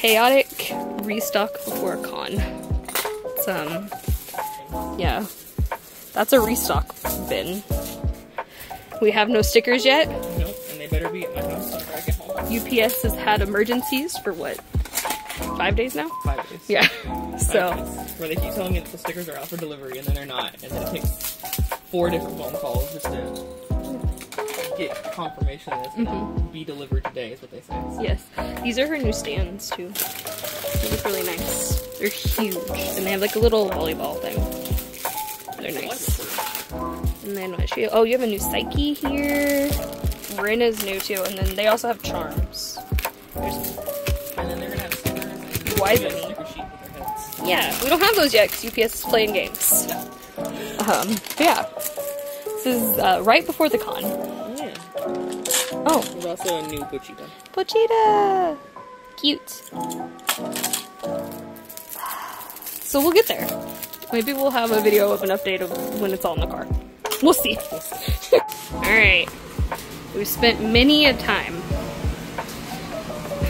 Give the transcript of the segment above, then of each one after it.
Chaotic restock before con. It's, yeah, that's a restock bin. We have no stickers yet. Nope, and they better be out of stock when I get home. UPS has had emergencies for what, 5 days now? 5 days. Yeah, so. Where they keep telling you that the stickers are out for delivery and then they're not, and then it takes 4 different phone calls just to get confirmation that it's gonna be delivered today, is what they say. So. Yes, these are her new stands too. They look really nice. They're huge, and they have like a little volleyball thing. They're nice. And then what she? Oh, you have a new Psyche here. Brynn is new too, and then they also have charms. And then they're gonna have stickers. Why is it? Yeah, we don't have those yet because UPS is playing games. Yeah, this is right before the con. Yeah. Oh. There's also a new Pochita. Pochita! Cute. So we'll get there. Maybe we'll have a video of an update of when it's all in the car. We'll see. Alright. We've spent many a time.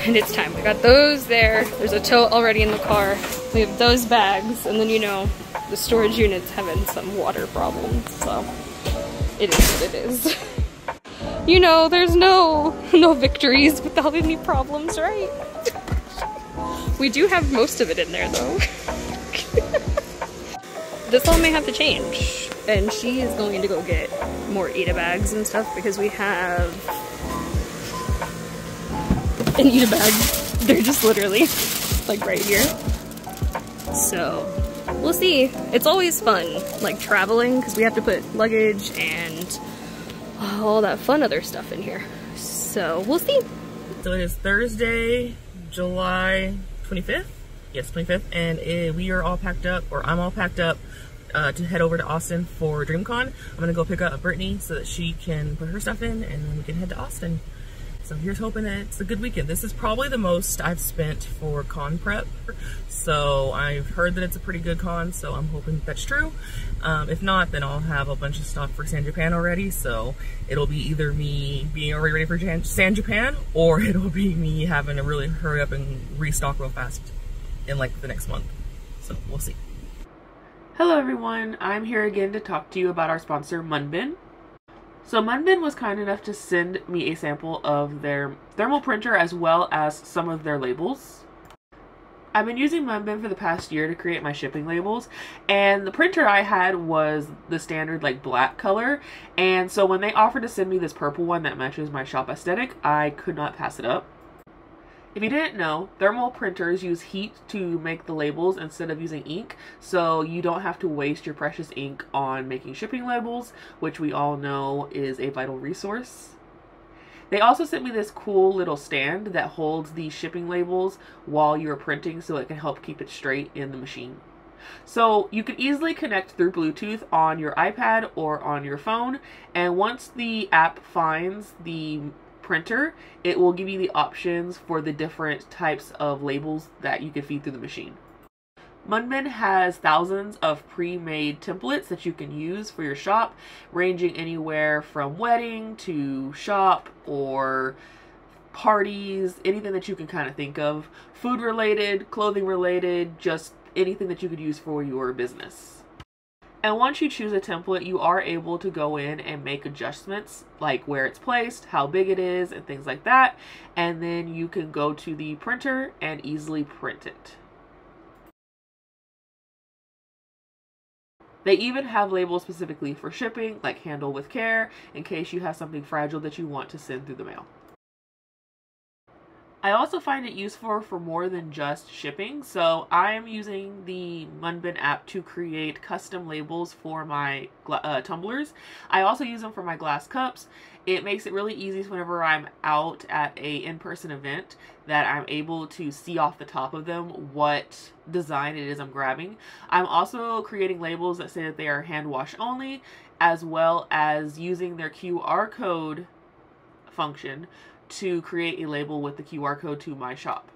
And it's time. We got those there. There's a tote already in the car. We have those bags. And then, you know, the storage unit's having some water problems. So, it is what it is. You know, there's no victories without any problems, right? We do have most of it in there, though. This all may have to change. And she is going to go get more Eda bags and stuff because we have an Eda bag. They're just literally like right here. So we'll see. It's always fun like traveling because we have to put luggage and all that fun other stuff in here. So we'll see. So it is Thursday, July 25th. Yes, 25th, and we are all packed up, or I'm all packed up, to head over to Austin for DreamCon. I'm gonna go pick up Brittany so that she can put her stuff in, and then we can head to Austin. So here's hoping that it's a good weekend. This is probably the most I've spent for con prep. So I've heard that it's a pretty good con, so I'm hoping that's true. If not, then I'll have a bunch of stuff for San Japan already. So it'll be either me being already ready for San Japan, or it'll be me having to really hurry up and restock real fast in like the next month. So we'll see. Hello everyone, I'm here again to talk to you about our sponsor, MUNBYN. So MUNBYN was kind enough to send me a sample of their thermal printer as well as some of their labels. I've been using MUNBYN for the past year to create my shipping labels, and the printer I had was the standard like black color, and so when they offered to send me this purple one that matches my shop aesthetic, I could not pass it up. If you didn't know, thermal printers use heat to make the labels instead of using ink, so you don't have to waste your precious ink on making shipping labels, which we all know is a vital resource. They also sent me this cool little stand that holds the shipping labels while you're printing so it can help keep it straight in the machine. So you can easily connect through Bluetooth on your iPad or on your phone, and once the app finds the printer, it will give you the options for the different types of labels that you can feed through the machine. MUNBYN has thousands of pre-made templates that you can use for your shop, ranging anywhere from wedding to shop or parties, anything that you can kind of think of, food related, clothing related, just anything that you could use for your business. And once you choose a template, you are able to go in and make adjustments, like where it's placed, how big it is, and things like that. And then you can go to the printer and easily print it. They even have labels specifically for shipping, like handle with care, in case you have something fragile that you want to send through the mail. I also find it useful for more than just shipping, so I'm using the MUNBYN app to create custom labels for my tumblers. I also use them for my glass cups. It makes it really easy whenever I'm out at a in-person event that I'm able to see off the top of them what design it is I'm grabbing. I'm also creating labels that say that they are hand wash only, as well as using their QR code function to create a label with the QR code to my shop.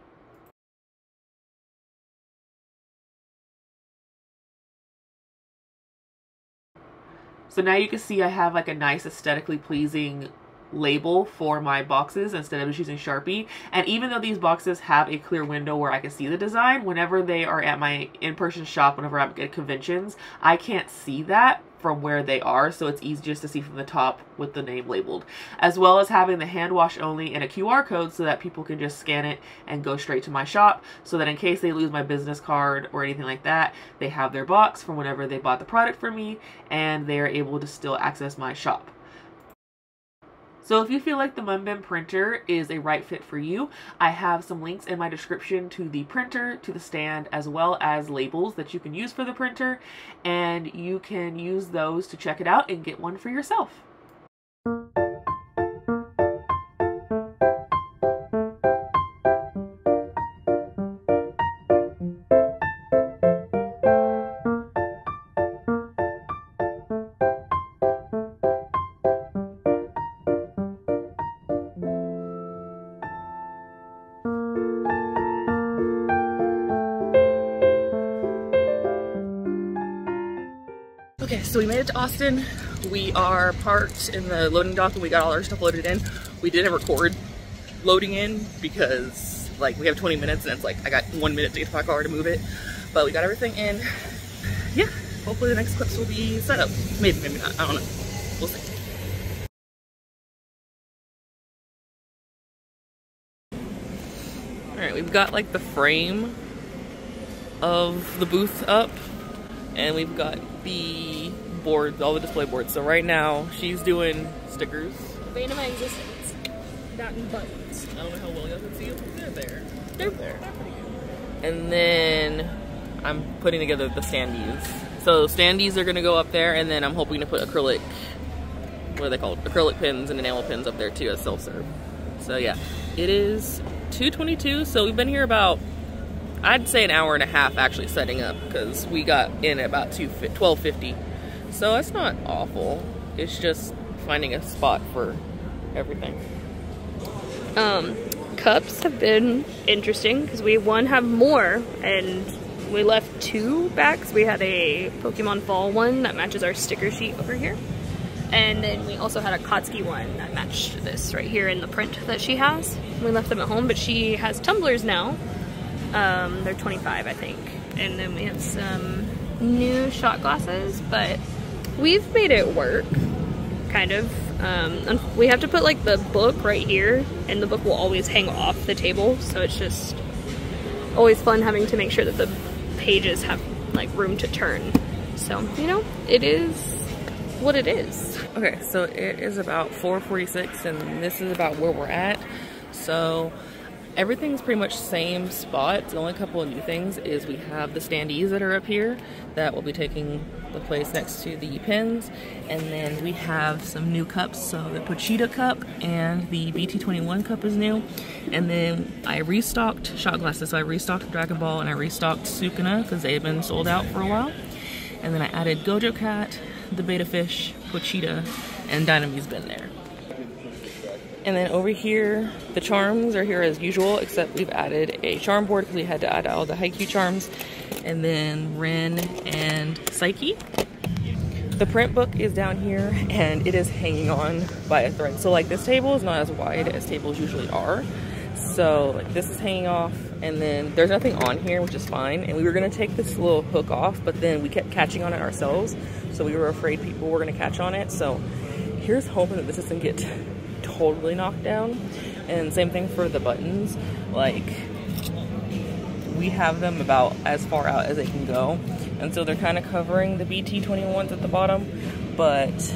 So now you can see I have like a nice aesthetically pleasing label for my boxes instead of just using Sharpie. And even though these boxes have a clear window where I can see the design, whenever they are at my in-person shop, whenever I'm at conventions, I can't see that from where they are, so it's easy just to see from the top with the name labeled, as well as having the hand wash only and a QR code so that people can just scan it and go straight to my shop, so that in case they lose my business card or anything like that, they have their box from whenever they bought the product from me and they are able to still access my shop. So if you feel like the MUNBYN printer is a right fit for you, I have some links in my description to the printer, to the stand, as well as labels that you can use for the printer, and you can use those to check it out and get one for yourself. So we made it to Austin. We are parked in the loading dock and we got all our stuff loaded in. We didn't record loading in because like we have 20 minutes and it's like I got 1 minute to get my car to move it. But we got everything in. Yeah, hopefully the next clips will be set up. Maybe, maybe not, I don't know. We'll see. All right, we've got like the frame of the booth up and we've got the boards, all the display boards. So right now, she's doing stickers. Bane of my existence. That and buttons. I don't know how well you can see them. They're there. They're there. They're pretty good. And then I'm putting together the standees. So standees are gonna go up there, and then I'm hoping to put acrylic, what are they called? Acrylic pins and enamel pins up there too as self-serve. So yeah, it is 2:22, so we've been here about, I'd say an hour and a half actually setting up, because we got in at about 12:50. So that's not awful. It's just finding a spot for everything. Cups have been interesting because we have more and we left two back. We had a Pokemon Ball one that matches our sticker sheet over here. And then we also had a Kotski one that matched this right here in the print that she has. We left them at home, but she has tumblers now. They're 25, I think. And then we have some new shot glasses, but we've made it work, kind of. We have to put like the book right here, and the book will always hang off the table, so it's just always fun having to make sure that the pages have like room to turn. So, you know, it is what it is. Okay, so it is about 4:46 and this is about where we're at. So everything's pretty much same spot. The only couple of new things is we have the standees that are up here that will be taking the place next to the pins, and then we have some new cups. So the Pochita cup and the BT21 cup is new, and then I restocked shot glasses. So I restocked Dragon Ball and I restocked Sukuna because they've been sold out for a while, and then I added Gojo Cat, the Beta Fish, Pochita, and Dynami's been there. And then over here, the charms are here as usual, except we've added a charm board because we had to add all the Haikyuu charms. And then Rin and Psyche. The print book is down here and it is hanging on by a thread. So like this table is not as wide as tables usually are. So like this is hanging off, and then there's nothing on here, which is fine. And we were gonna take this little hook off, but then we kept catching on it ourselves. So we were afraid people were gonna catch on it. So here's hoping that this doesn't get totally knocked down. And same thing for the buttons, like we have them about as far out as they can go, and so they're kind of covering the BT21s at the bottom, but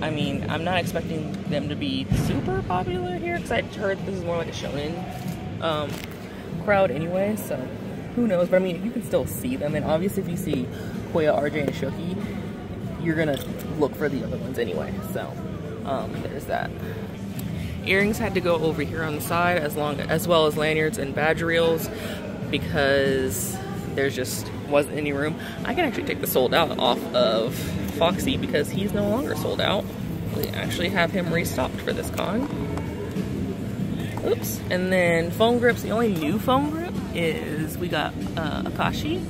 I mean, I'm not expecting them to be super popular here because I heard this is more like a shonen crowd anyway, so who knows. But I mean, you can still see them, and obviously if you see Koya, RJ, and Shoki, you're gonna look for the other ones anyway, so there's that. Earrings had to go over here on the side, as well as lanyards and badge reels, because there just wasn't any room. I can actually take the sold out off of Foxy because he's no longer sold out. We actually have him restocked for this con. Oops. And then foam grips. The only new foam grip is we got Akashi.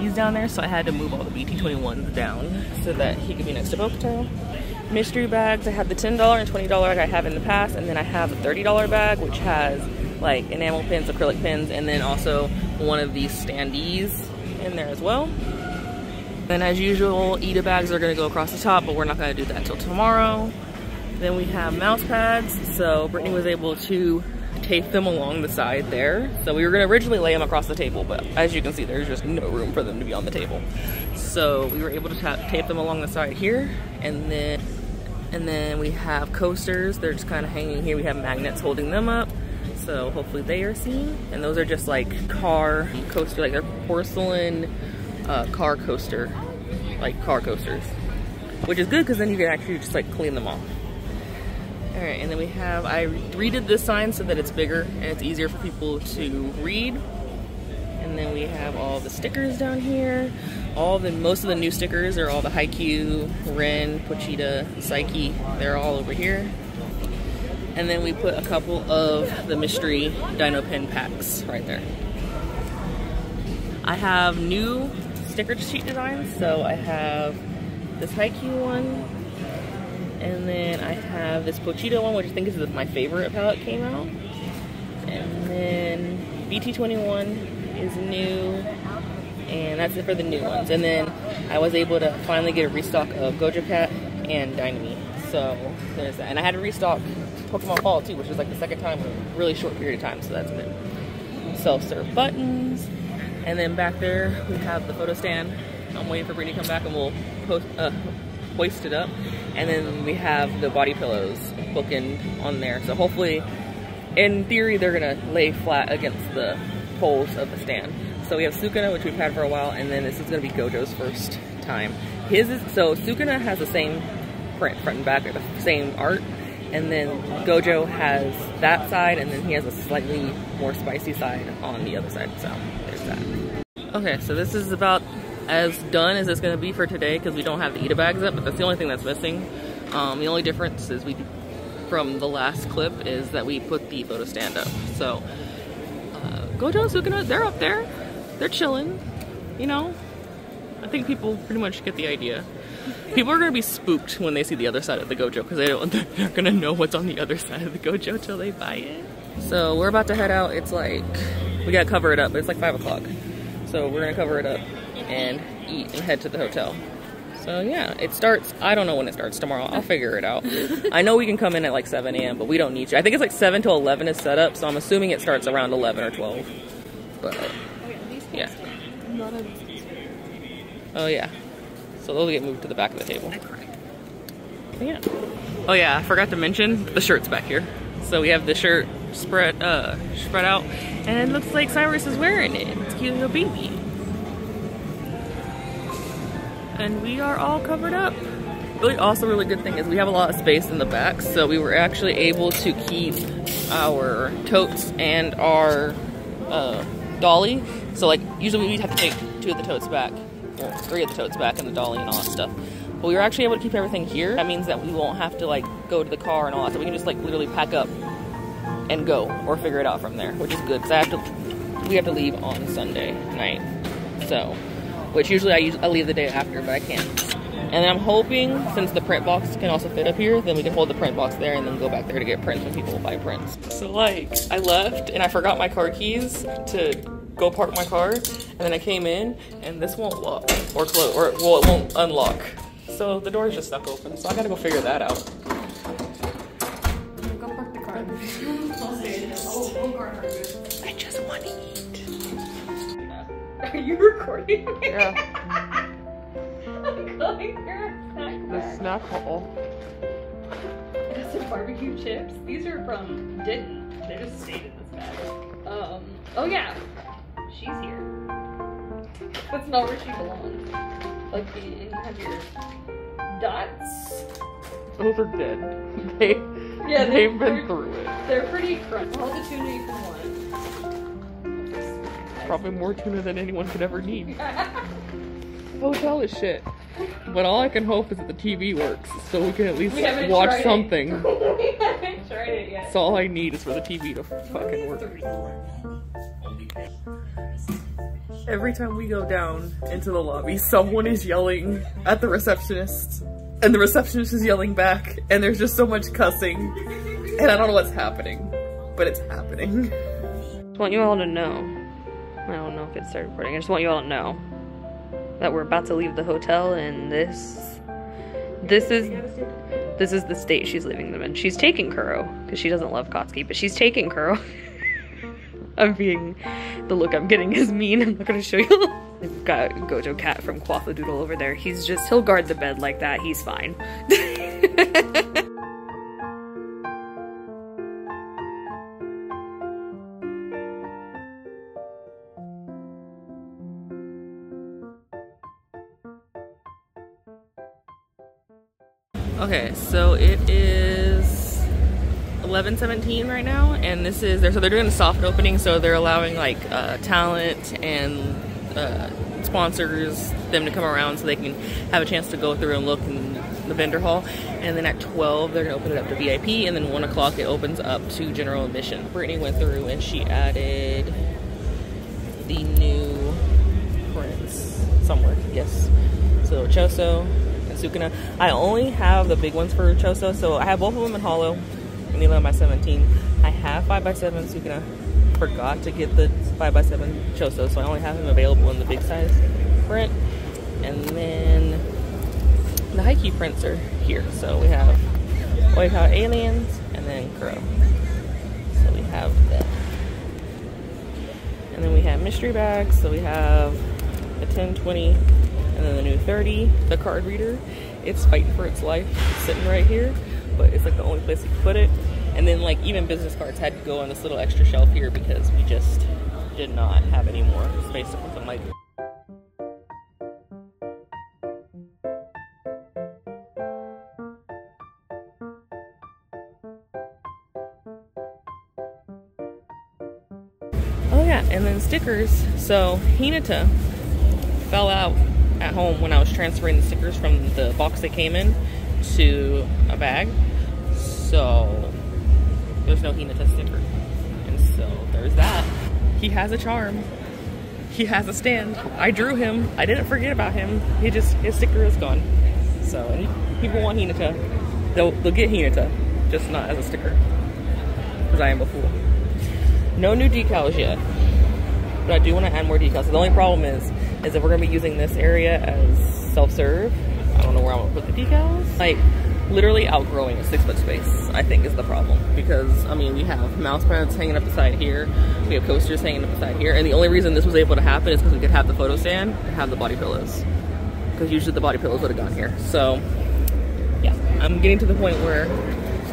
He's down there, so I had to move all the BT21s down so that he could be next to Bokuto. mystery bags. I have the $10 and $20 I have in the past, and then I have a $30 bag which has like enamel pins, acrylic pins, and then also one of these standees in there as well. Then as usual, Eda bags are gonna go across the top, but we're not gonna do that till tomorrow. Then we have mouse pads, so Brittany was able to tape them along the side there. So we were gonna originally lay them across the table, but as you can see, there's just no room for them to be on the table. So we were able to tape them along the side here, and then we have coasters. They're just kind of hanging here. We have magnets holding them up, so hopefully they are seen. And those are just like car coaster, like they're porcelain car coaster, like car coasters, which is good because then you can actually just like clean them off. All right, and then we have, I redid this sign so that it's bigger and it's easier for people to read. And then we have all the stickers down here. Most of the new stickers are all the Haikyuu, Rin, Pochita, Psyche. They're all over here. And then we put a couple of the mystery dino pin packs right there. I have new sticker sheet designs. So I have this Haikyuu one. And then I have this Pochita one, which I think is my favorite palette came out. And then BT21 is new. And that's it for the new ones. And then I was able to finally get a restock of Gojo Cat and Dynami. So there's that. And I had to restock Pokemon Ball too, which was like the second time in a really short period of time. So that's good. Self-serve buttons. And then back there, we have the photo stand. I'm waiting for Brittany to come back and we'll hoist it up. And then we have the body pillows bookend on there. So hopefully, in theory, they're gonna lay flat against the poles of the stand. So we have Sukuna, which we've had for a while, and then this is gonna be Gojo's first time. So Sukuna has the same print, front and back, or the same art. And then Gojo has that side, and then he has a slightly more spicy side on the other side. So there's that. Okay, so this is about as done as it's gonna be for today because we don't have the Eda bags up, but that's the only thing that's missing. The only difference is from the last clip is that we put the photo stand up. So Gojo and Sukuna, they're up there, they're chilling, you know. I think people pretty much get the idea. People are gonna be spooked when they see the other side of the Gojo because they're gonna know what's on the other side of the Gojo till they buy it. So we're about to head out. It's like, we gotta cover it up, but it's like 5 o'clock. So we're gonna cover it up and eat and head to the hotel. So yeah, it starts, I don't know when it starts tomorrow. I'll figure it out. I know we can come in at like 7 a.m., but we don't need to. I think it's like 7 to 11 is set up, so I'm assuming it starts around 11 or 12. But, yeah. Oh yeah. So they'll get moved to the back of the table. Yeah. Oh yeah, I forgot to mention, the shirt's back here. So we have the shirt spread out, and it looks like Cyrus is wearing it. It's cute little baby. And we are all covered up. Also, really good thing is we have a lot of space in the back, so we were actually able to keep our totes and our dolly. So like usually we'd have to take two of the totes back, or three of the totes back, and the dolly and all that stuff. But we were actually able to keep everything here. That means that we won't have to like go to the car and all that. So we can just like literally pack up and go, or figure it out from there, which is good. So we have to leave on Sunday night. So. Which usually I leave the day after, but I can't. And then I'm hoping, since the print box can also fit up here, then we can hold the print box there and then go back there to get prints when people buy prints. So like, I left and I forgot my car keys to go park my car, and then I came in and this won't lock or close, or well, it won't unlock. So the door's just stuck open, so I gotta go figure that out. Go park the car. I just want to eat. Are you recording? Yeah. I'm going for a snack. The snack hole. Got some barbecue chips. These are from Denton. They just stayed in this bag. Oh yeah. She's here. That's not where she belongs. Like you have your dots. Those are dead. They've been through it. They're pretty crunchy. All the tuna you can want. Probably more tuna than anyone could ever need. Hotel is shit. But all I can hope is that the TV works, so we can at least watch something. We haven't tried it yet. So all I need is for the TV to fucking work. Every time we go down into the lobby, someone is yelling at the receptionist and the receptionist is yelling back, and there's just so much cussing, and I don't know what's happening, but it's happening. I just want you all to know, I don't know if it started recording, I just want you all to know that we're about to leave the hotel, and this is the state she's leaving them in. She's taking Kuro, because she doesn't love Kotski, but she's taking Kuro. The look I'm getting is mean, I'm not gonna show you. We've got Gojo Cat from Quaffadoodle over there. He's just, he'll guard the bed like that, he's fine. Okay, so it is 11:17 right now, and this is, so they're doing a soft opening, so they're allowing like talent and sponsors them to come around so they can have a chance to go through and look in the vendor hall. And then at 12 they're gonna open it up to VIP, and then 1 o'clock it opens up to general admission. Brittany went through and she added the new prints somewhere, yes. So Choso and Sukuna. I only have the big ones for Choso, so I have both of them in hollow. Vanilla by 17. I have 5x7 Sukuna. Forgot to get the 5x7 Choso, so I only have him available in the big size print. And then the Haikyuu prints are here. So we have White Hot Aliens and then Kuro. So we have that. And then we have mystery bags. So we have the 10, 20, and then the new 30. The card reader. It's fighting for its life. It's sitting right here, but it's like the only place you can put it. And then like even business cards had to go on this little extra shelf here because we just did not have any more space to put them like. Oh yeah, and then stickers. So Hinata fell out at home when I was transferring the stickers from the box they came in to a bag. So there's no Hinata sticker, and so there's that. He has a charm, he has a stand. I drew him, I didn't forget about him, he just, his sticker is gone. So, and people want Hinata, they'll get Hinata, just not as a sticker, because I am a fool. No new decals yet, but I do want to add more decals. The only problem is that we're going to be using this area as self-serve. I don't know where I'm going to put the decals. Like, literally outgrowing a 6-foot space, I think, is the problem. Because, I mean, we have mouse pads hanging up the side here, we have coasters hanging up the side here, and the only reason this was able to happen is because we could have the photo stand and have the body pillows. Because usually the body pillows would have gone here. So, yeah. I'm getting to the point where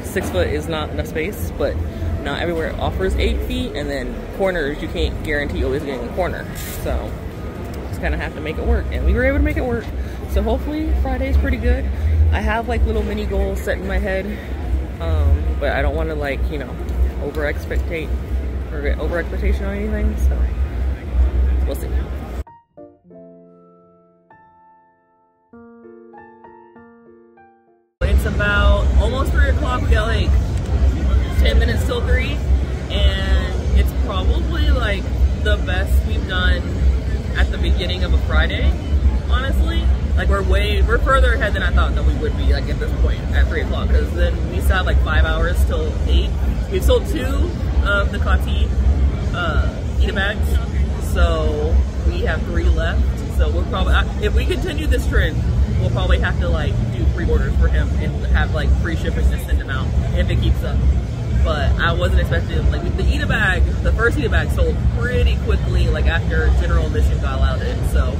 6 foot is not enough space, but not everywhere it offers 8 feet, and then corners, you can't guarantee always getting a corner. So, just kind of have to make it work, and we were able to make it work. So hopefully Friday's pretty good. I have like little mini goals set in my head, but I don't want to like, you know, over expectation on anything, so we'll see. It's about almost 3 o'clock, we got like 10 minutes till 3, and it's probably like the best we've done at the beginning of a Friday, honestly. Like we're further ahead than I thought that we would be, like, at this point at 3 o'clock, because then we still have like 5 hours till 8. We've sold 2 of the Kati Eda bags, so we have 3 left. So we'll probably, if we continue this trend, we'll probably have to like do pre-orders for him and have like free shipping to send him out if it keeps up. But I wasn't expecting, like, the Eda bag, the first Eda bag sold pretty quickly, like after general admission got allowed, so.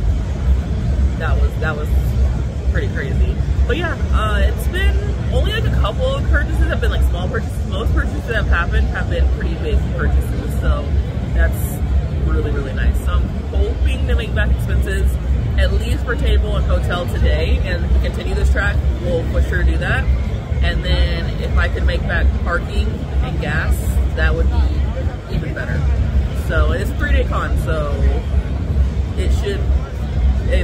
That was pretty crazy. But yeah, it's been only like a couple of purchases have been like small purchases. Most purchases that have happened have been pretty big purchases, so that's really, really nice. So I'm hoping to make back expenses at least for table and hotel today, and if we continue this track, we'll for sure do that. And then if I could make back parking and gas, that would be even better. So it's a 3-day con, so it should.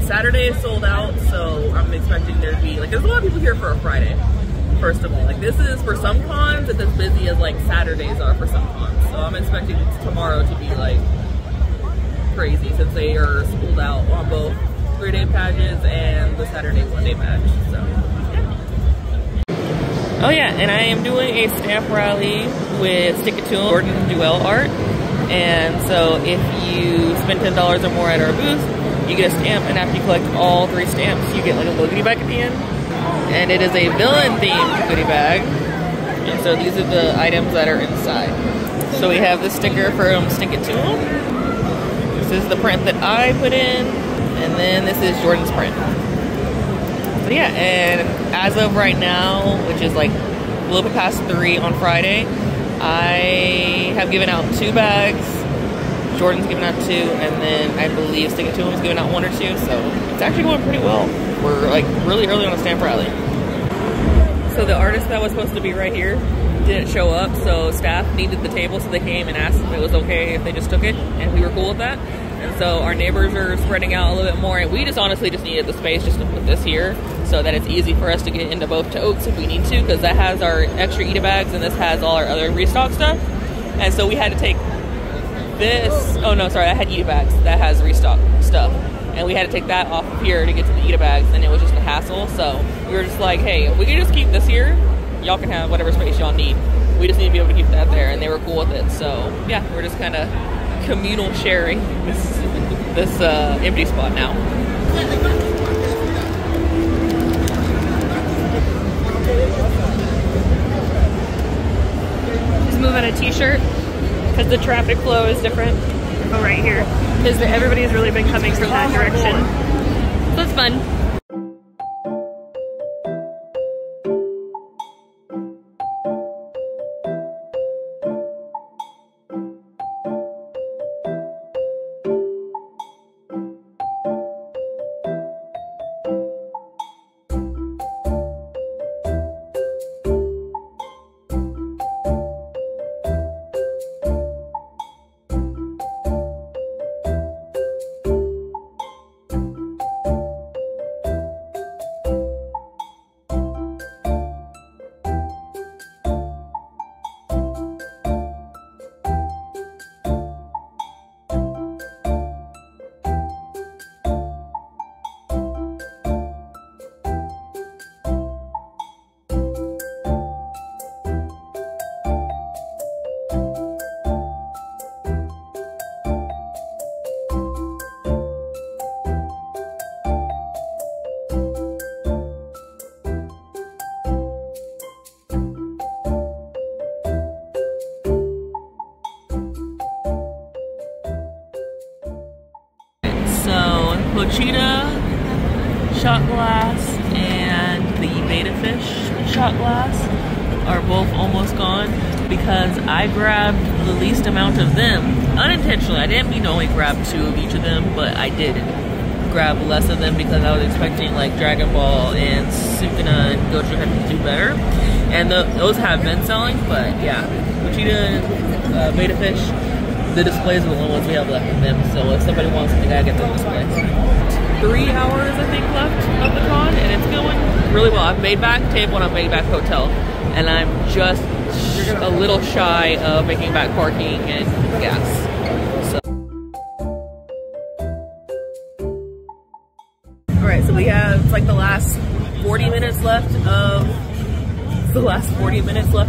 Saturday is sold out, so I'm expecting there to be, like, there's a lot of people here for a Friday, first of all. Like, this is, for some cons, it's as busy as, like, Saturdays are for some cons. So I'm expecting tomorrow to be, like, crazy, since they are sold out on both 3-day pageants and the Saturday 1-day pageant. So, yeah. Oh yeah, and I am doing a stamp rally with Stick It To 'Em Gordon Duell art. And so if you spend $10 or more at our booth, you get a stamp, and after you collect all 3 stamps, you get like a little goodie bag at the end. And it is a villain-themed goodie bag. And so these are the items that are inside. So we have the sticker from Stick It To 'Em. This is the print that I put in, and then this is Jordan's print. So yeah, and as of right now, which is like a little bit past 3 on Friday, I have given out 2 bags, Jordan's given out 2, and then I believe Stick It To 'Em's given out 1 or 2, so it's actually going pretty well. We're like really early on a stamp rally. So the artist that was supposed to be right here didn't show up, so staff needed the table, so they came and asked if it was okay if they just took it, and we were cool with that. And so our neighbors are spreading out a little bit more, and we just honestly just needed the space just to put this here so that it's easy for us to get into both totes if we need to, because that has our extra Eda bags and this has all our other restock stuff. And so we had to take this, oh no, sorry, I had Eda bags that has restock stuff, and we had to take that off of here to get to the Eda bags, and it was just a hassle. So we were just like, hey, if we can just keep this here, y'all can have whatever space y'all need. We just need to be able to keep that there, and they were cool with it. So yeah, we're just kind of communal sharing this empty spot now. Just moving a t-shirt because the traffic flow is different. Oh, right here. Because everybody's really been coming from that direction. So it's fun. Pochita shot glass and the betta fish shot glass are both almost gone because I grabbed the least amount of them unintentionally. I didn't mean to only grab 2 of each of them, but I did grab less of them because I was expecting like Dragon Ball and Sukuna and Gojo had to do better, and those have been selling. But yeah, Pochita and betta fish, the displays are the only ones we have left of them, so if somebody wants them, they gotta get them displays. 3 hours, I think, left of the con, and it's going really well. I've made back table and I've made back hotel, and I'm just a little shy of making back parking and gas. So. All right, so we have like the last 40 minutes left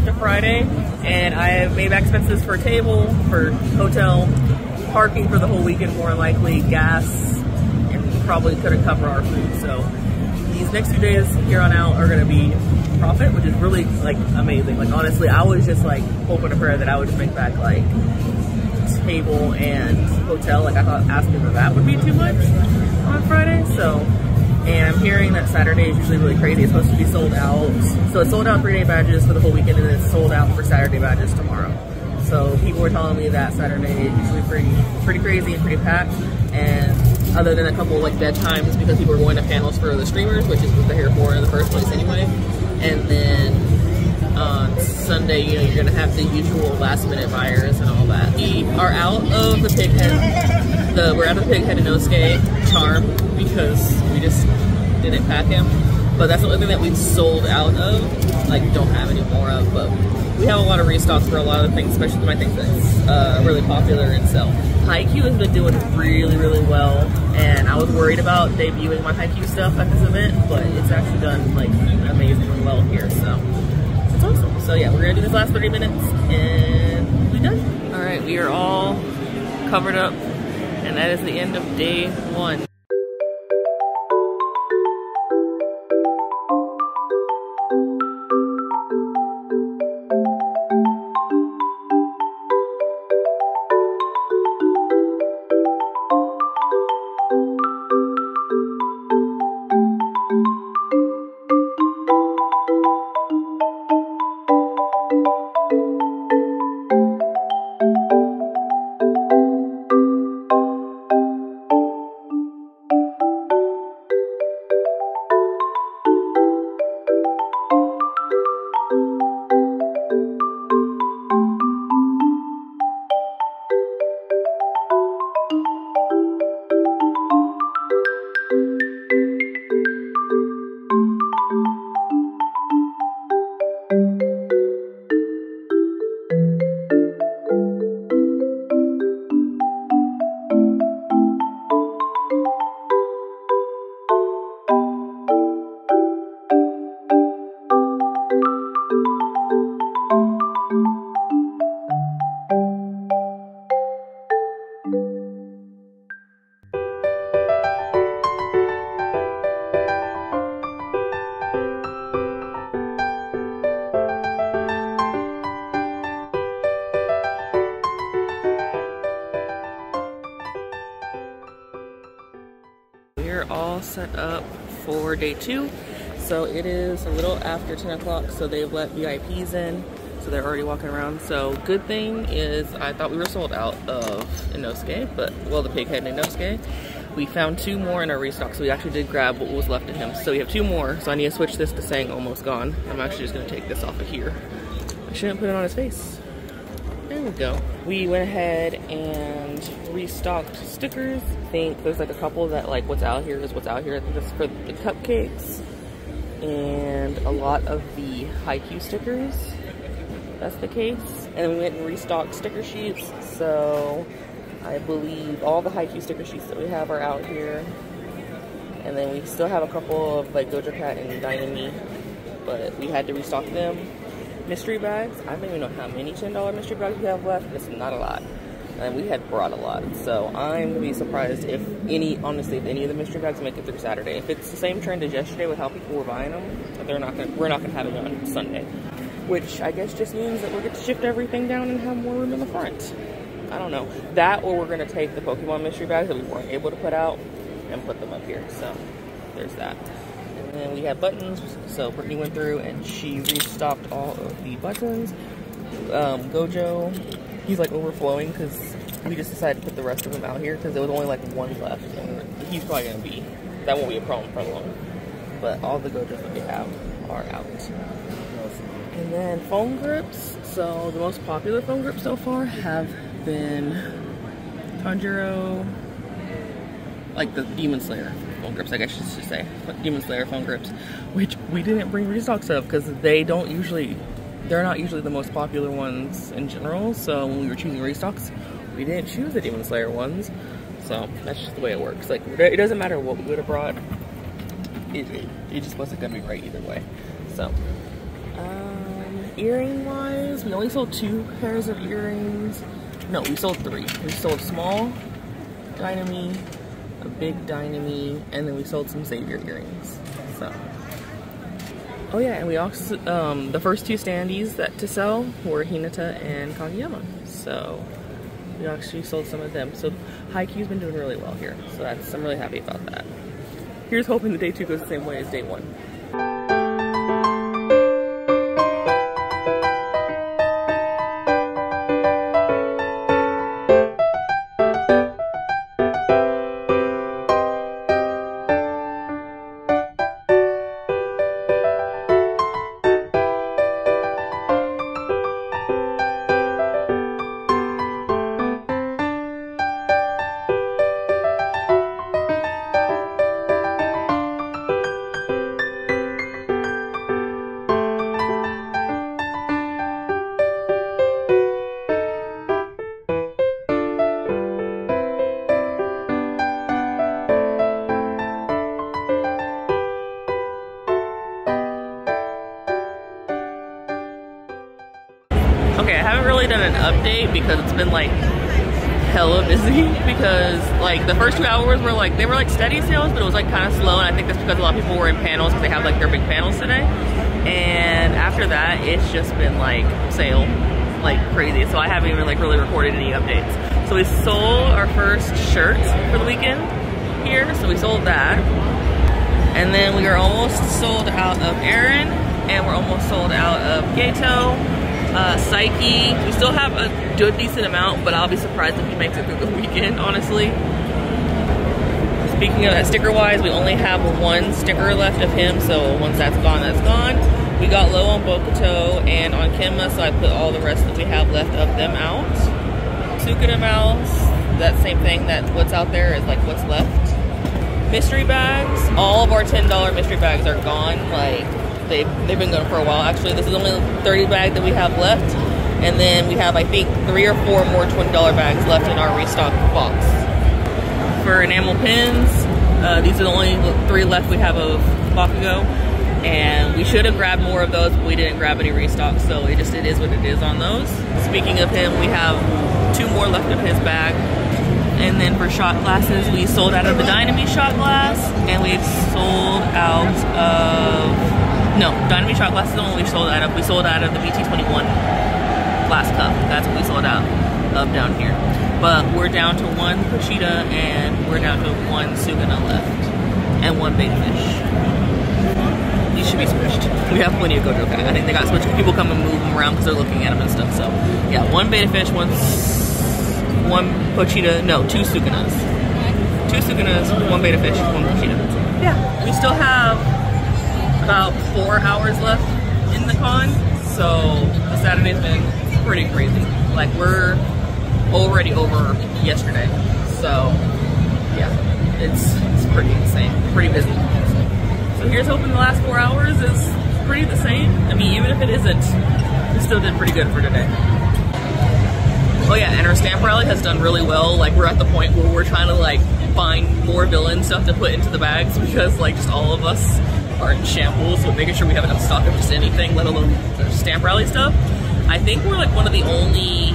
of Friday, and I have made back expenses for table, for hotel, parking for the whole weekend, more likely gas. Probably couldn't cover our food, so these next few days here on out are gonna be profit, which is really like amazing. Like honestly, I was just like hoping to prayer that I would just make back like table and hotel. Like I thought asking for that would be too much on Friday. So, and I'm hearing that Saturday is usually really crazy. It's supposed to be sold out. So it's sold out 3-day badges for the whole weekend, and then it's sold out for Saturday badges tomorrow. So people were telling me that Saturday is usually pretty crazy and pretty packed, and other than a couple like dead times because people are going to panels for the streamers, which is what they're here for in the first place anyway. And then on Sunday, you know, you're gonna have the usual last minute buyers and all that. We are out of the pig head, we're out of the pig head Inosuke charm because we just didn't pack him. But that's the only thing that we've sold out of, like don't have any more of, but we have a lot of restocks for a lot of things, especially my things that's really popular and sell. Haikyuu has been doing really, really well, and I was worried about debuting my Haikyuu stuff at this event, but it's actually done like amazingly well here, so Choso. So yeah, we're gonna do this last 30 minutes and we're done. All right, we are all covered up and that is the end of day one. Set up for day two. So it is a little after 10 o'clock, so they've let VIPs in, so they're already walking around. So good thing is I thought we were sold out of Inosuke, but well, the pig head Inosuke. We found two more in our restock, so we actually did grab what was left of him. So we have two more, so I need to switch this to saying almost gone. I'm actually just gonna take this off of here. I shouldn't put it on his face. There we go. We went ahead and restocked stickers. I think there's like a couple that like what's out here is what's out here. I think that's for the cupcakes and a lot of the Haikyuu stickers. That's the case. And we went and restocked sticker sheets. So I believe all the Haikyuu sticker sheets that we have are out here. And then we still have a couple of like Gojo Cat and Dynami, but we had to restock them. Mystery bags, I don't even know how many $10 mystery bags we have left, but it's not a lot. And we had brought a lot, so I'm gonna be surprised if any, honestly, if any of the mystery bags make it through Saturday. If it's the same trend as yesterday with how people were buying them, we're not gonna have it on Sunday. Which I guess just means that we'll get to shift everything down and have more room in the front. I don't know. That or we're gonna take the Pokemon mystery bags that we weren't able to put out and put them up here, so there's that. And we have buttons, so Brittany went through and she restocked all of the buttons. Gojo, he's like overflowing because we just decided to put the rest of them out here because there was only like one left, and he's probably gonna be, that won't be a problem for long. But all the Gojos that we have are out. And then foam grips. So the most popular foam grips so far have been Tanjiro, like the Demon Slayer phone grips, I guess you should say, Demon Slayer phone grips, which we didn't bring restocks of because they're not usually the most popular ones in general. So when we were choosing restocks, we didn't choose the Demon Slayer ones. So that's just the way it works. Like, it doesn't matter what we would have brought, it just wasn't gonna be right either way. So earring wise, we only sold 2 pairs of earrings. No, we sold 3. We sold small Dynami, a big Dynami, and then we sold some Savior earrings. So, oh yeah, and we also, the first 2 standees that to sell were Hinata and Kageyama. So we actually sold some of them. So Haikyuu's been doing really well here. So that's, I'm really happy about that. Here's hoping that day 2 goes the same way as day 1. haven't really done an update because it's been like hella busy, because like the first 2 hours were like, they were like steady sales, but it was like kind of slow, and I think that's because a lot of people were in panels because they have like their big panels today. And after that, it's just been like sale like crazy, so I haven't even like really recorded any updates. So we sold our first shirt for the weekend here, so we sold that, and then we are almost sold out of Aaron, and we're almost sold out of Gato. Psyche, we still have a good decent amount, but I'll be surprised if he makes it through the weekend, honestly. Speaking of that, sticker wise, we only have one sticker left of him, so once that's gone, that's gone. We got low on Bokuto and on Kenma, so I put all the rest that we have left of them out. Sukuna Mouse, that same thing, that what's out there is like what's left. Mystery bags, all of our $10 mystery bags are gone, like They've been going for a while. Actually, this is only 30 bag that we have left, and then we have I think 3 or 4 more $20 bags left in our restock box. For enamel pins, these are the only 3 left we have of Bakugo, and we should have grabbed more of those, but we didn't grab any restock, so it is what it is on those. Speaking of him, we have 2 more left of his bag. And then for shot glasses, we sold out of the Dynami shot glass, and we've sold out of Dynami shot glass is the one we sold out of. We sold out of the BT21 glass cup. That's what we sold out of down here. But we're down to 1 Pochita, and we're down to 1 Suguna left, and 1 big fish. These should be switched. We have plenty of Gojo bags. I think they got switched. People come and move them around because they're looking at them and stuff. So yeah, 1 beta fish, one Pochita. No, 2 Sugunas. 2 Sugunas, 1 beta fish, 1 Pochita. Yeah, we still have about 4 hours left in the con, so Saturday's been pretty crazy. Like, we're already over yesterday, so yeah, it's pretty insane, pretty busy. So here's hoping the last 4 hours is pretty the same. I mean, even if it isn't, we still did pretty good for today. Oh yeah, and our stamp rally has done really well. Like, we're at the point where we're trying to like find more villain stuff to put into the bags, because like just all of us are in shambles, so making sure we have enough stock of just anything, let alone stamp rally stuff. I think we're like one of the only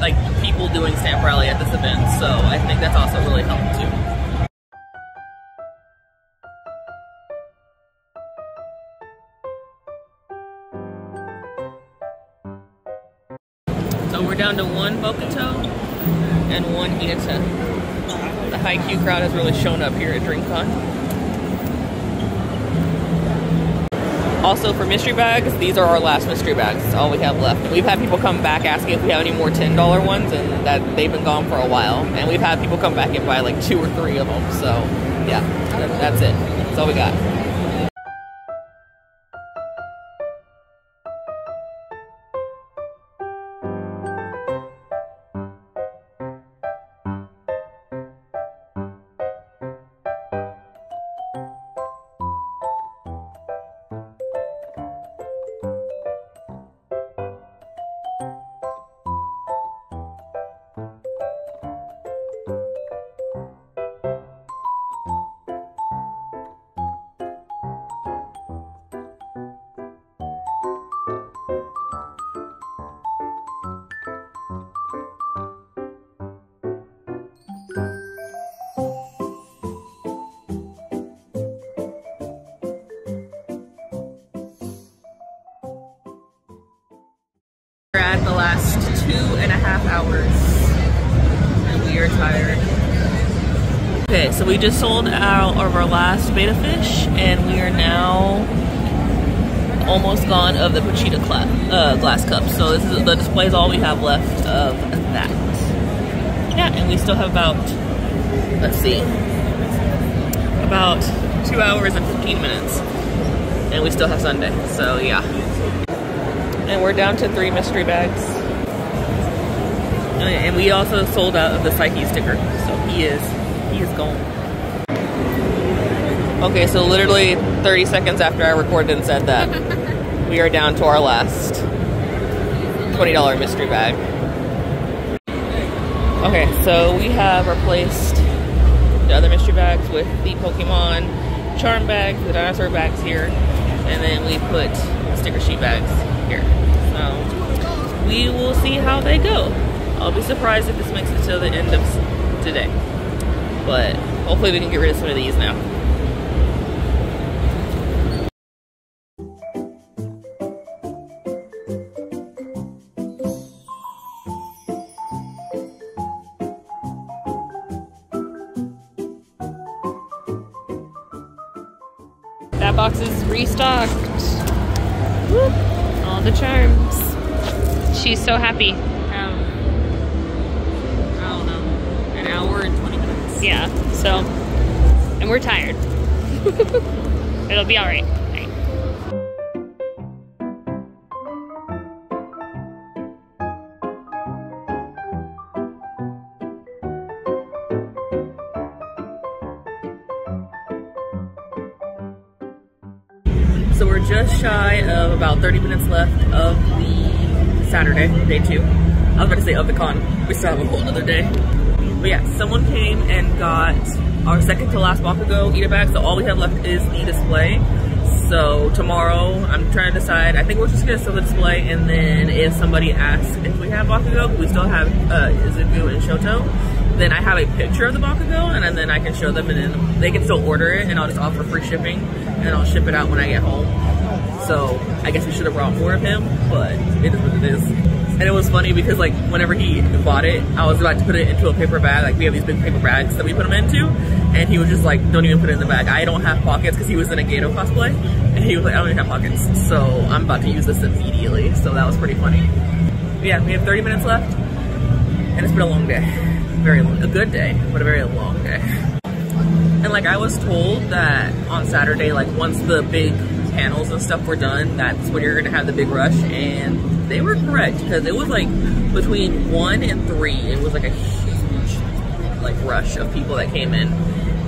like people doing stamp rally at this event, so I think that's also really helped too. So we're down to 1 Bokuto and 1 Hinata. The Haikyuu crowd has really shown up here at DreamCon. Also, for mystery bags, these are our last mystery bags. That's all we have left. We've had people come back asking if we have any more $10 ones, and that they've been gone for a while. And we've had people come back and buy like 2 or 3 of them. So yeah, that's it. That's all we got. We're at the last 2.5 hours, and we are tired. Okay, so we just sold out of our last beta fish, and we are now almost gone of the Pochita glass cup. So this is the display is all we have left of that. Yeah, and we still have about, let's see, about 2 hours and 15 minutes, and we still have Sunday. So yeah. And we're down to 3 mystery bags. And we also sold out of the Psyche sticker, so he is gone. Okay, so literally 30 seconds after I recorded and said that, we are down to our last $20 mystery bag. Okay, so we have replaced the other mystery bags with the Pokemon charm bags, the dinosaur bags here, and then we put sticker sheet bags here. So we will see how they go. I'll be surprised if this makes it till the end of today. But hopefully we can get rid of some of these now. That box is restocked. Woo. All the charms. She's so happy. I don't know, an hour and 20 minutes. Yeah, so, and we're tired. It'll be all right. So we're just shy of about 30 minutes left of the Saturday, day two. I was about to say of the con. We still have a whole other day. But yeah, someone came and got our second to last Bakugo Eda bag. So all we have left is the display. So tomorrow I'm trying to decide. I think we're just gonna sell the display, and then if somebody asks if we have Bakugo, we still have Izuku and Shoto. Then I have a picture of the Bakugo, and then I can show them, and then they can still order it, and I'll just offer free shipping, and I'll ship it out when I get home. So I guess we should have brought more of him, but it is what it is. And it was funny because like whenever he bought it, I was about to put it into a paper bag. Like we have these big paper bags that we put him into, and he was just like, don't even put it in the bag. I don't have pockets, because he was in a Gato cosplay, and he was like, I don't even have pockets. So I'm about to use this immediately. So that was pretty funny. But yeah, we have 30 minutes left, and it's been a long day. Very long, a good day, but a very long day. And like I was told that on Saturday, like once the big panels and stuff were done, that's when you're gonna have the big rush, and they were correct, because it was like between 1 and 3, it was like a huge like rush of people that came in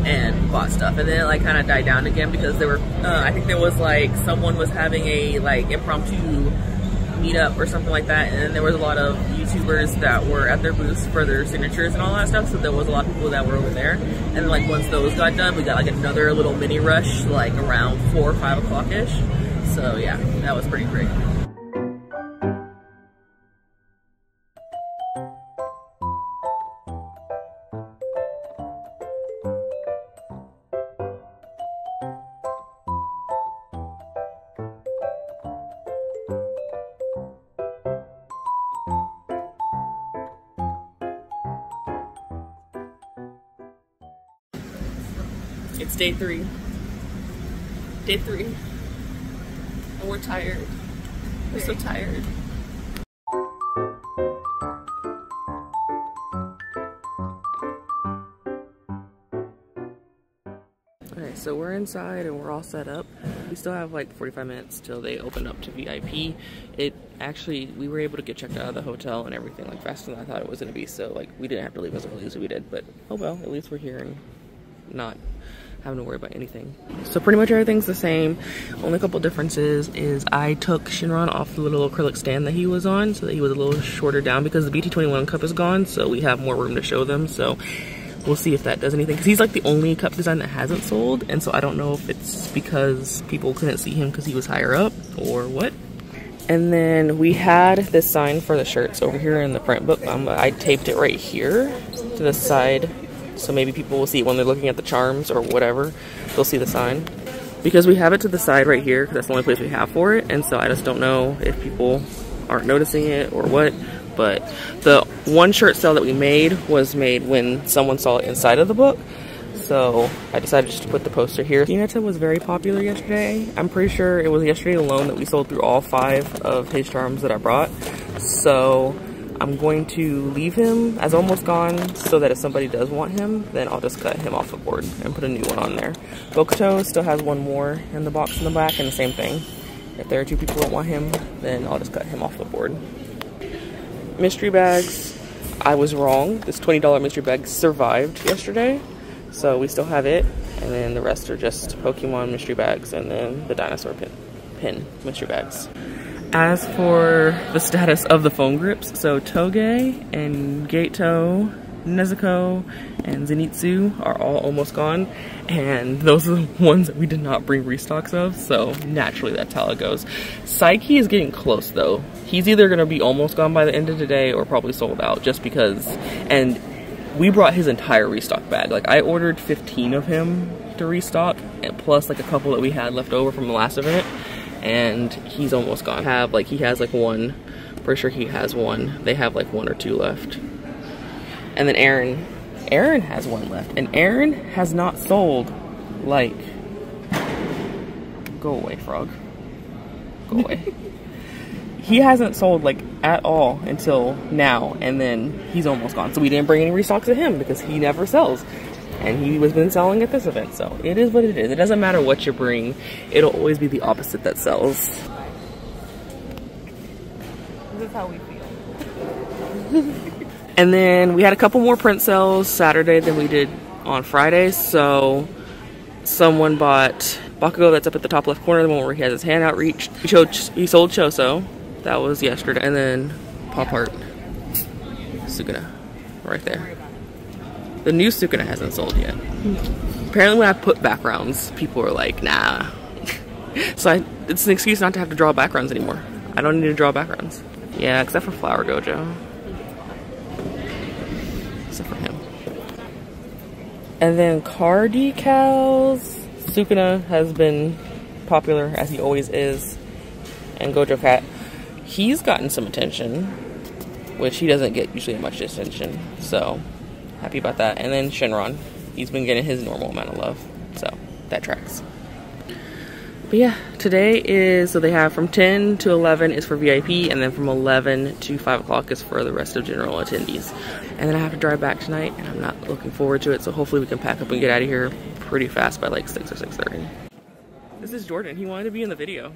and bought stuff, and then it like kind of died down again, because there were I think there was like someone was having a like impromptu meetup or something like that, and then there was a lot of YouTubers that were at their booths for their signatures and all that stuff, so there was a lot of people that were over there. And then like once those got done, we got like another little mini rush like around 4 or 5 o'clock ish. So yeah, that was pretty great. It's day three. Day three. And we're tired. We're so tired. Okay, so we're inside and we're all set up. We still have like 45 minutes till they open up to VIP. It actually, we were able to get checked out of the hotel and everything like faster than I thought it was gonna be. So like we didn't have to leave as early as we did, but oh well, at least we're here and not having to worry about anything. So pretty much everything's the same. Only couple differences is I took Shinran off the little acrylic stand that he was on, so that he was a little shorter down, because the BT21 cup is gone, so we have more room to show them. So we'll see if that does anything, because he's like the only cup design that hasn't sold, and so I don't know if it's because people couldn't see him because he was higher up or what. And then we had this sign for the shirts over here in the print book. I taped it right here to the side, so maybe people will see it when they're looking at the charms or whatever. They'll see the sign. Because we have it to the side right here, because that's the only place we have for it. And so I just don't know if people aren't noticing it or what. But the one shirt sale that we made was made when someone saw it inside of the book. So I decided just to put the poster here. Hinata was very popular yesterday. I'm pretty sure it was yesterday alone that we sold through all 5 of his charms that I brought. So I'm going to leave him as almost gone, so that if somebody does want him, then I'll just cut him off the board and put a new one on there. Bokuto still has one more in the box in the back, and the same thing. If there are 2 people that want him, then I'll just cut him off the board. Mystery bags, I was wrong. This $20 mystery bag survived yesterday, so we still have it. And then the rest are just Pokemon mystery bags, and then the dinosaur pin mystery bags. As for the status of the phone grips, so Toge and Gato, Nezuko and Zenitsu are all almost gone, and those are the ones that we did not bring restocks of, so naturally that's how it goes. Psyche is getting close though. He's either gonna be almost gone by the end of today or probably sold out, just because. And we brought his entire restock bag. Like, I ordered 15 of him to restock, plus like a couple that we had left over from the last event, and he's almost gone. He has one. They have like one or two left. And then Aaron has one left, and Aaron has not sold. Like, go away, frog, go away. He hasn't sold like at all until now, and then he's almost gone. So we didn't bring any restocks of him because he never sells, and he was been selling at this event. So it is what it is. It doesn't matter what you bring, it'll always be the opposite that sells. This is how we feel. And then we had a couple more print sales Saturday than we did on Friday. So someone bought Bakugo, that's up at the top left corner, the one where he has his hand outreached. He sold Choso, that was yesterday. And then Pop Art, Sukuna, right there. The new Sukuna hasn't sold yet. Apparently when I put backgrounds, people were like, nah. So it's an excuse not to have to draw backgrounds anymore. I don't need to draw backgrounds. Yeah, except for Flower Gojo. For him. And then car decals, Sukuna has been popular as he always is, and Gojo Cat, he's gotten some attention, which he doesn't get usually much attention, so happy about that. And then Shenron, he's been getting his normal amount of love, so that tracks. But yeah, today is, so they have from 10 to 11 is for VIP, and then from 11 to 5 o'clock is for the rest of general attendees. And then I have to drive back tonight, and I'm not looking forward to it, so hopefully we can pack up and get out of here pretty fast by like 6 or 6:30. This is Jordan, he wanted to be in the video.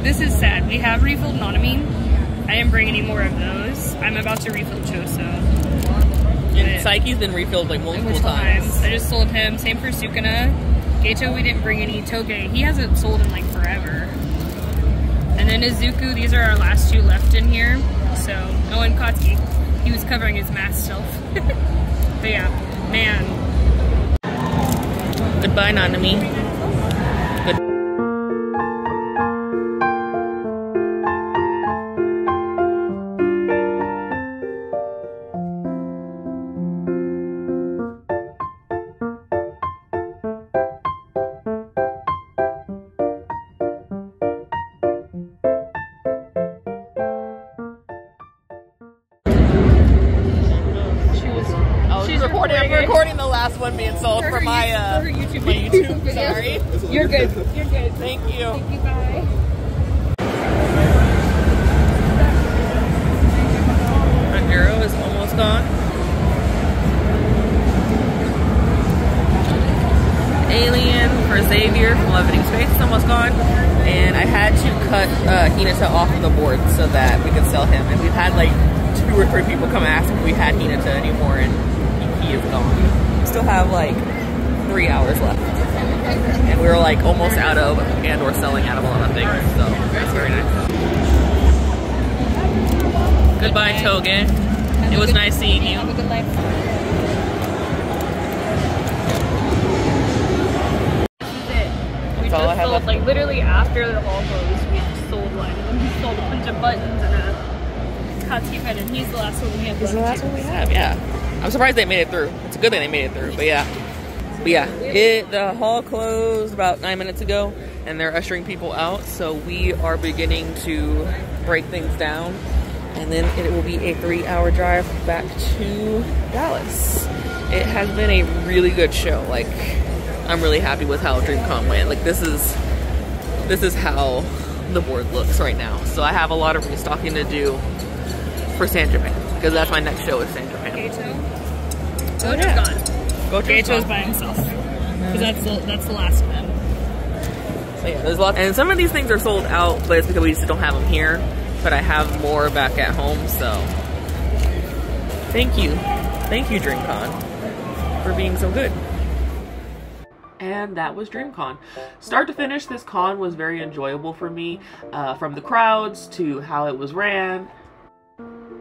This is sad. We have refilled Nonamine. I didn't bring any more of those. I'm about to refill Choso. And Psyche's been refilled like multiple times. I just sold him. Same for Sukuna. Gato, we didn't bring any. Toge, he hasn't sold in like forever. And then Izuku, these are our last two left in here. So, oh, and Kotski, he was covering his mask self. But yeah, man. Goodbye, Nonamine. Alien, Rosé, Hinata off the board so that we could sell him. And we've had like 2 or 3 people come ask if we had Hinata anymore, and he is gone. We still have like 3 hours left. And we were like almost out of and or selling out of a lot of things, so that's very nice. Goodbye, Toge. It was nice seeing you. Have a good life. Just all I sold, like literally after the hall closed, we just sold like we sold a bunch of buttons and a Kotski pen, and he's the last one we have. He's the last one we have, yeah. I'm surprised they made it through. It's a good thing they made it through, but yeah. But yeah, the hall closed about 9 minutes ago, and they're ushering people out, so we are beginning to break things down, and then it will be a 3-hour drive back to Dallas. It has been a really good show, like. I'm really happy with how DreamCon went. Like this is how the board looks right now. So I have a lot of restocking to do for San Japan, because that's my next show is San Japan. Gato. Oh, yeah. Gone. Gato's by himself, because that's the last one. So yeah, there's lots, and some of these things are sold out, but it's because we just don't have them here. But I have more back at home, so thank you DreamCon for being so good. And that was DreamCon. Start to finish, this con was very enjoyable for me, from the crowds to how it was ran.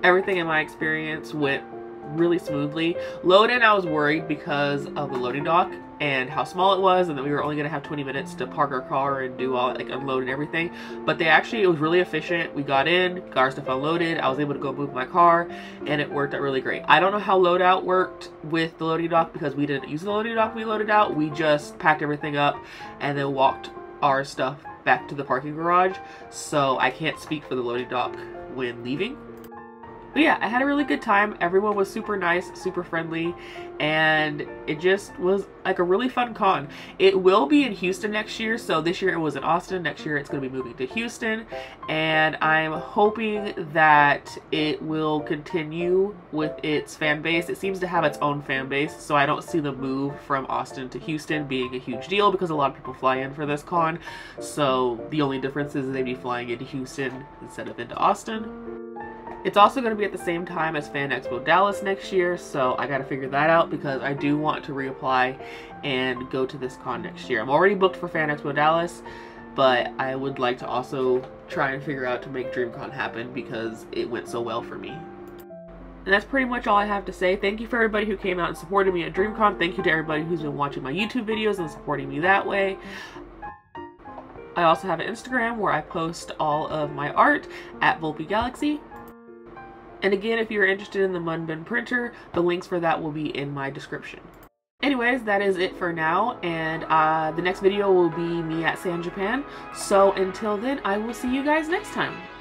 Everything in my experience went really smoothly. Load in, I was worried because of the loading dock and how small it was, and that we were only going to have 20 minutes to park our car and do all, like, unload and everything. But it was really efficient. We got in, got our stuff unloaded, I was able to go move my car, and it worked out really great. I don't know how loadout worked with the loading dock, because we didn't use the loading dock. We loaded out, we just packed everything up and then walked our stuff back to the parking garage, so I can't speak for the loading dock when leaving. But yeah, I had a really good time. Everyone was super nice, super friendly, and it just was like a really fun con. It will be in Houston next year, so this year it was in Austin. Next year it's going to be moving to Houston, and I'm hoping that it will continue with its fan base. It seems to have its own fan base, so I don't see the move from Austin to Houston being a huge deal, because a lot of people fly in for this con, so the only difference is they'd be flying into Houston instead of into Austin. It's also going to be at the same time as Fan Expo Dallas next year, so I got to figure that out, because I do want to reapply and go to this con next year. I'm already booked for Fan Expo Dallas, but I would like to also try and figure out to make DreamCon happen, because it went so well for me. And that's pretty much all I have to say. Thank you for everybody who came out and supported me at DreamCon. Thank you to everybody who's been watching my YouTube videos and supporting me that way. I also have an Instagram where I post all of my art at VolpeGalaxy. And again, if you're interested in the MUNBYN printer, the links for that will be in my description. Anyways, that is it for now, and the next video will be me at San Japan. So until then, I will see you guys next time.